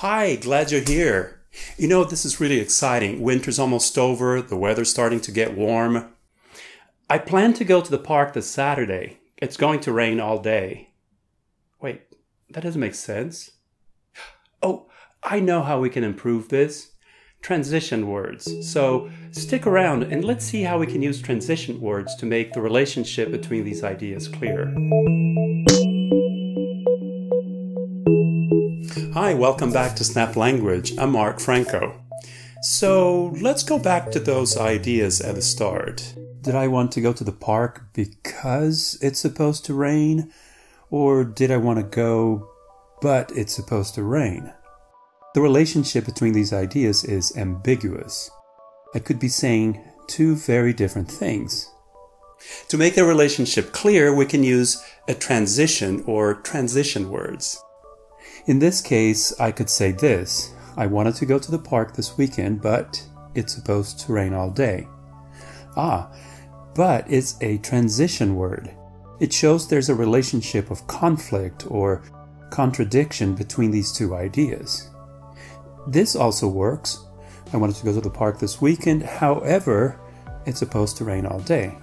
Hi, glad you're here. You know, this is really exciting. Winter's almost over. The weather's starting to get warm. I plan to go to the park this Saturday. It's going to rain all day. Wait, that doesn't make sense. Oh, I know how we can improve this. Transition words. So stick around and let's see how we can use transition words to make the relationship between these ideas clear. Hi, welcome back to Snap Language. I'm Mark Franco. So let's go back to those ideas at the start. Did I want to go to the park because it's supposed to rain? Or did I want to go but it's supposed to rain? The relationship between these ideas is ambiguous. I could be saying two very different things. To make the relationship clear, we can use a transition or transition words. In this case, I could say this. I wanted to go to the park this weekend, but it's supposed to rain all day. Ah, but it's a transition word. It shows there's a relationship of conflict or contradiction between these two ideas. This also works. I wanted to go to the park this weekend, however, it's supposed to rain all day.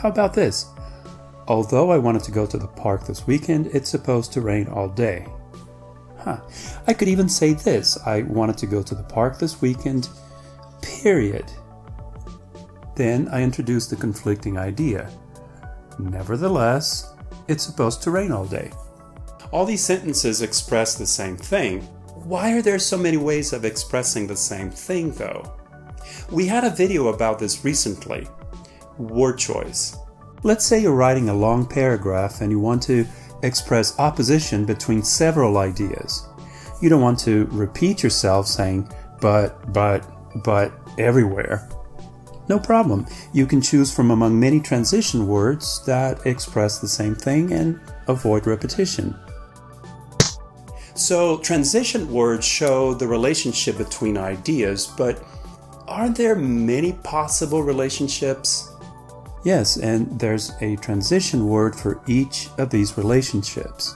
How about this? Although I wanted to go to the park this weekend, it's supposed to rain all day. Huh. I could even say this. I wanted to go to the park this weekend, period. Then I introduce the conflicting idea. Nevertheless, it's supposed to rain all day. All these sentences express the same thing. Why are there so many ways of expressing the same thing, though? We had a video about this recently. Word choice. Let's say you're writing a long paragraph and you want to express opposition between several ideas. You don't want to repeat yourself saying but everywhere. No problem. You can choose from among many transition words that express the same thing and avoid repetition. So transition words show the relationship between ideas, but are there many possible relationships? Yes, and there's a transition word for each of these relationships.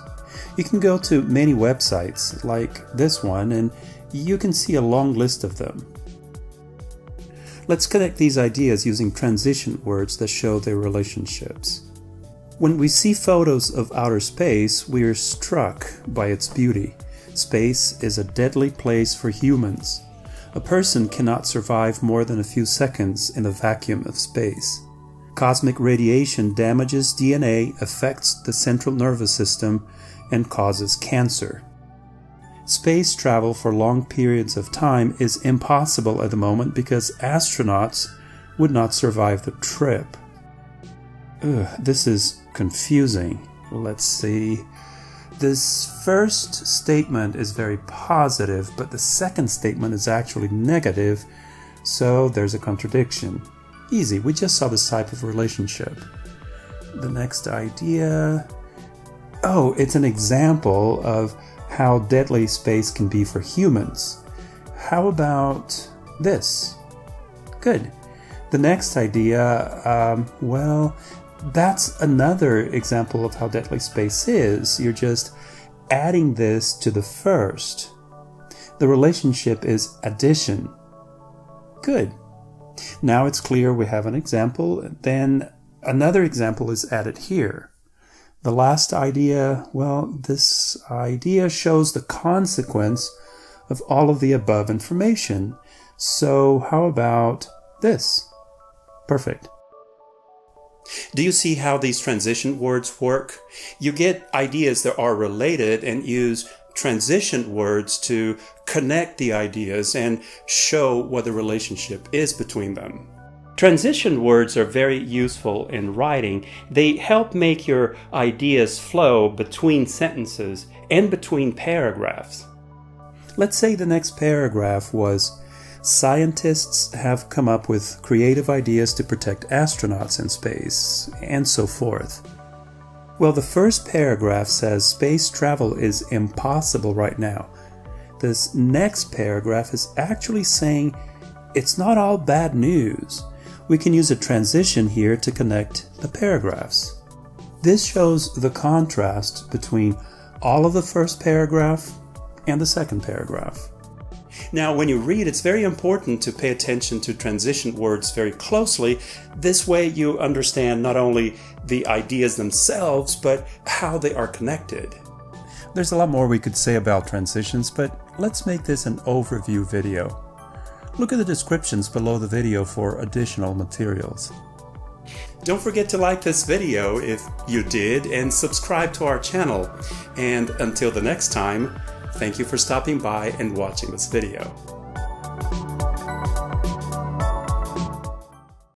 You can go to many websites like this one and you can see a long list of them. Let's connect these ideas using transition words that show their relationships. When we see photos of outer space, we are struck by its beauty. Space is a deadly place for humans. A person cannot survive more than a few seconds in the vacuum of space. Cosmic radiation damages DNA, affects the central nervous system, and causes cancer. Space travel for long periods of time is impossible at the moment because astronauts would not survive the trip. Ugh, this is confusing. Let's see. This first statement is very positive, but the second statement is actually negative, so there's a contradiction. Easy, we just saw this type of relationship. The next idea... Oh, it's an example of how deadly space can be for humans. How about this? Good. The next idea, well, that's another example of how deadly space is. You're just adding this to the first. The relationship is addition. Good. Now it's clear we have an example, then another example is added here. The last idea, well, this idea shows the consequence of all of the above information. So how about this? Perfect. Do you see how these transition words work? You get ideas that are related and use transition words to connect the ideas and show what the relationship is between them. Transition words are very useful in writing. They help make your ideas flow between sentences and between paragraphs. Let's say the next paragraph was, scientists have come up with creative ideas to protect astronauts in space, and so forth. Well, the first paragraph says space travel is impossible right now. This next paragraph is actually saying it's not all bad news. We can use a transition here to connect the paragraphs. This shows the contrast between all of the first paragraph and the second paragraph. Now, when you read, it's very important to pay attention to transition words very closely. This way you understand not only the ideas themselves, but how they are connected. There's a lot more we could say about transitions, but let's make this an overview video. Look at the descriptions below the video for additional materials. Don't forget to like this video if you did, and subscribe to our channel. And until the next time, thank you for stopping by and watching this video.